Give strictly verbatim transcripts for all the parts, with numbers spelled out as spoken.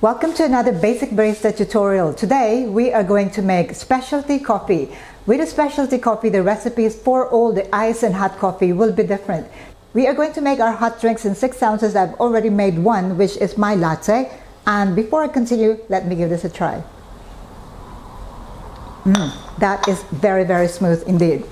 Welcome to another Basic Barista tutorial. Today we are going to make specialty coffee. With a specialty coffee, the recipes for all the iced and hot coffee will be different. We are going to make our hot drinks in six ounces. I've already made one, which is my latte. And before I continue, let me give this a try. Mm, that is very, very smooth indeed.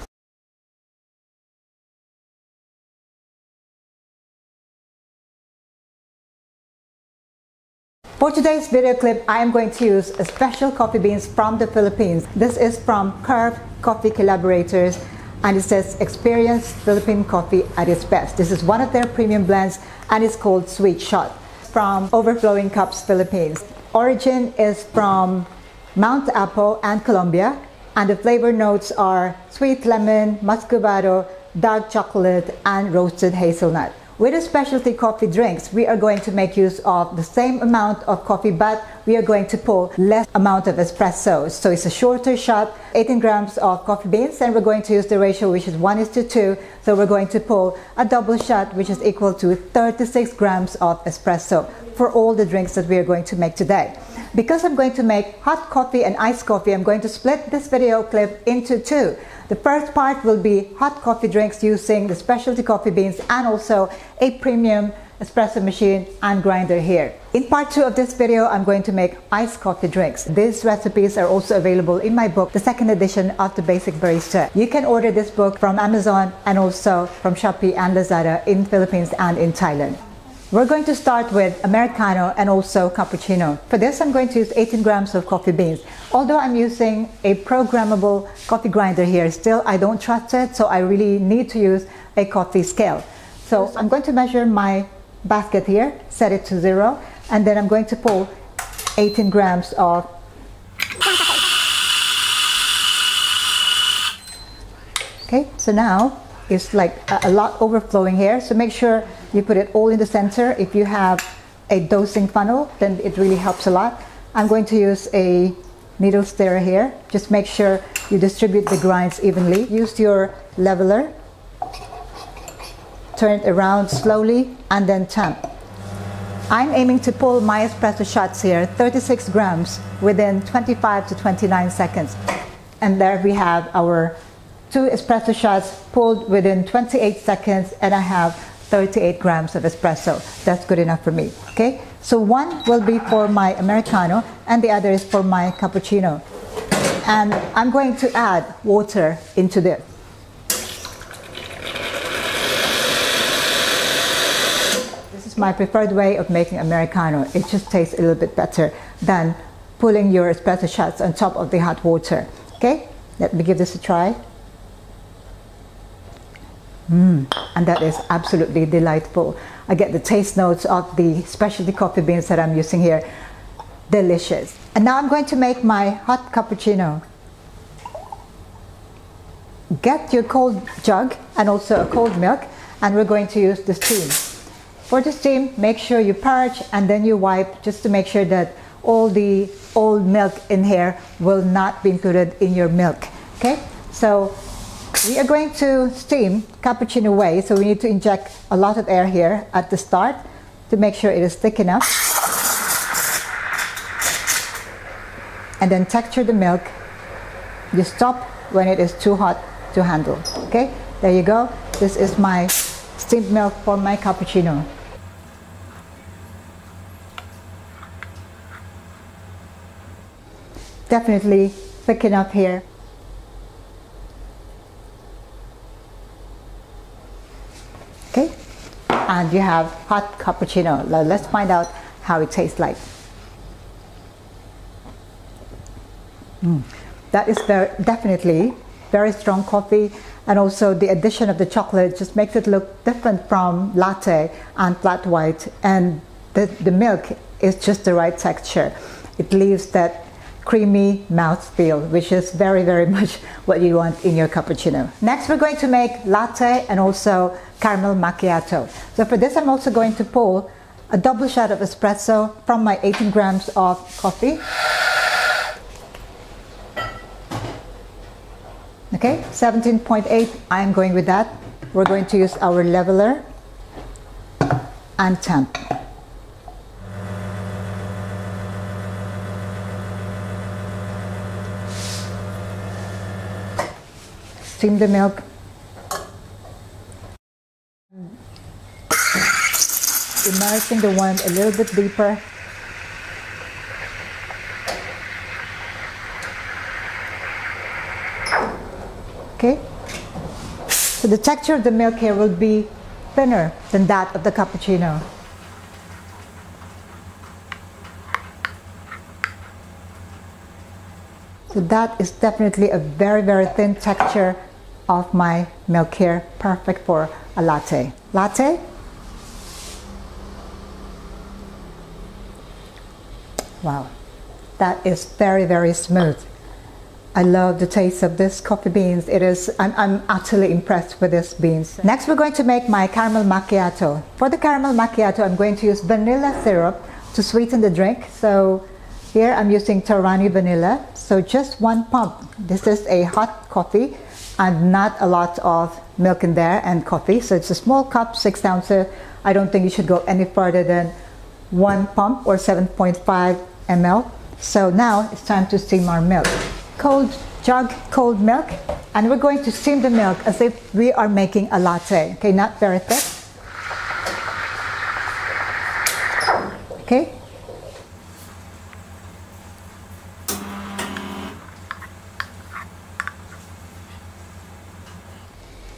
For today's video clip, I am going to use a special coffee beans from the Philippines. This is from Curve Coffee Collaborators, and it says experience Philippine coffee at its best. This is one of their premium blends, and it's called Sweet Shot from Overflowing Cups, Philippines. Origin is from Mount Apo and Colombia, and the flavor notes are sweet lemon, muscovado, dark chocolate, and roasted hazelnut. With the specialty coffee drinks, we are going to make use of the same amount of coffee, but we are going to pour less amount of espresso. So it's a shorter shot, eighteen grams of coffee beans, and we're going to use the ratio which is one is to two. So we're going to pour a double shot, which is equal to thirty-six grams of espresso for all the drinks that we are going to make today. Because I'm going to make hot coffee and iced coffee, I'm going to split this video clip into two. The first part will be hot coffee drinks using the specialty coffee beans and also a premium espresso machine and grinder here. In part two of this video, I'm going to make iced coffee drinks. These recipes are also available in my book, the second edition of The Basic Barista. You can order this book from Amazon and also from Shopee and Lazada in Philippines and in Thailand. We're going to start with Americano and also cappuccino. For this, I'm going to use eighteen grams of coffee beans. Although I'm using a programmable coffee grinder here, still I don't trust it, so I really need to use a coffee scale. So I'm going to measure my basket here, set it to zero, and then I'm going to pour eighteen grams of okay, so now it's like a lot overflowing here, so make sure you put it all in the center. If you have a dosing funnel, then it really helps a lot. I'm going to use a needle stirrer here. Just make sure you distribute the grinds evenly. Use your leveler, turn it around slowly, and then tamp. I'm aiming to pull my espresso shots here, thirty-six grams, within twenty-five to twenty-nine seconds. And there we have our two espresso shots pulled within twenty-eight seconds, and I have thirty-eight grams of espresso. That's good enough for me. Okay, so one will be for my Americano and the other is for my cappuccino. And I'm going to add water into this. This is my preferred way of making Americano. It just tastes a little bit better than pulling your espresso shots on top of the hot water. Okay, let me give this a try. Mm, and that is absolutely delightful. I get the taste notes of the specialty coffee beans that I'm using here. Delicious. And now I'm going to make my hot cappuccino. Get your cold jug and also a cold milk, and we're going to use the steam. For the steam, make sure you parch and then you wipe, just to make sure that all the old milk in here will not be included in your milk. Okay, so we are going to steam cappuccino way, so we need to inject a lot of air here at the start to make sure it is thick enough. And then texture the milk. You stop when it is too hot to handle. Okay, there you go. This is my steamed milk for my cappuccino. Definitely thick enough here. Okay, and you have hot cappuccino. Now let's find out how it tastes like. Mm. That is very, definitely very strong coffee, and also the addition of the chocolate just makes it look different from latte and flat white, and the, the milk is just the right texture. It leaves that creamy mouthfeel, which is very, very much what you want in your cappuccino. Next, we're going to make latte and also caramel macchiato. So for this, I'm also going to pour a double shot of espresso from my eighteen grams of coffee. Okay, seventeen point eight, I'm going with that. We're going to use our leveler and tamp. steam the milk. Immersing the wand a little bit deeper. Okay, so the texture of the milk here will be thinner than that of the cappuccino. So that is definitely a very, very thin texture of my milk here, perfect for a latte. Latte? Wow, that is very, very smooth. I love the taste of this coffee beans. It is, I'm, I'm utterly impressed with this beans. Next, we're going to make my caramel macchiato. For the caramel macchiato, I'm going to use vanilla syrup to sweeten the drink. So here I'm using Torani vanilla. So just one pump. This is a hot coffee and not a lot of milk in there and coffee. So it's a small cup, six ounces. I don't think you should go any further than one pump or seven point five milliliters. So now it's time to steam our milk. Cold jug, cold milk, and we're going to steam the milk as if we are making a latte. Okay, not very thick. Okay.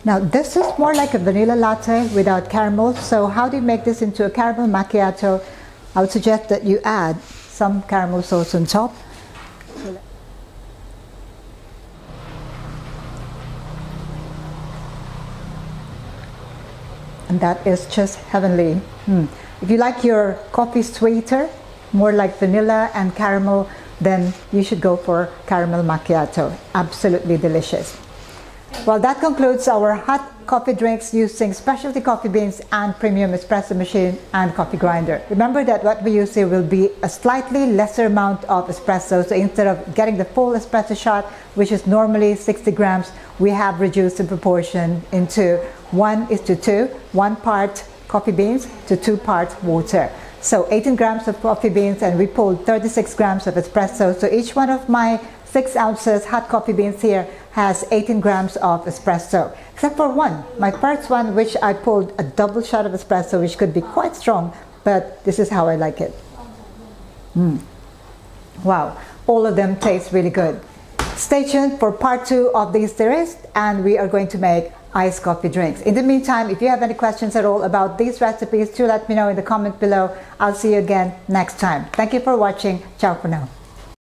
Now this is more like a vanilla latte without caramel. So how do you make this into a caramel macchiato? I would suggest that you add some caramel sauce on top. And that is just heavenly. Mm. If you like your coffee sweeter, more like vanilla and caramel, then you should go for caramel macchiato. Absolutely delicious. Well, that concludes our hot coffee drinks using specialty coffee beans and premium espresso machine and coffee grinder. Remember that what we use here will be a slightly lesser amount of espresso. So instead of getting the full espresso shot, which is normally sixty grams, we have reduced the proportion into one is to two, one part coffee beans to two parts water. So eighteen grams of coffee beans, and we pulled thirty-six grams of espresso. So each one of my six ounces hot coffee beans here has eighteen grams of espresso, except for one, my first one, which I pulled a double shot of espresso, which could be quite strong, but this is how I like it. Mm. Wow, all of them taste really good. Stay tuned for part two of this series, and we are going to make iced coffee drinks. In the meantime, if you have any questions at all about these recipes, do let me know in the comment below. I'll see you again next time. Thank you for watching. Ciao for now.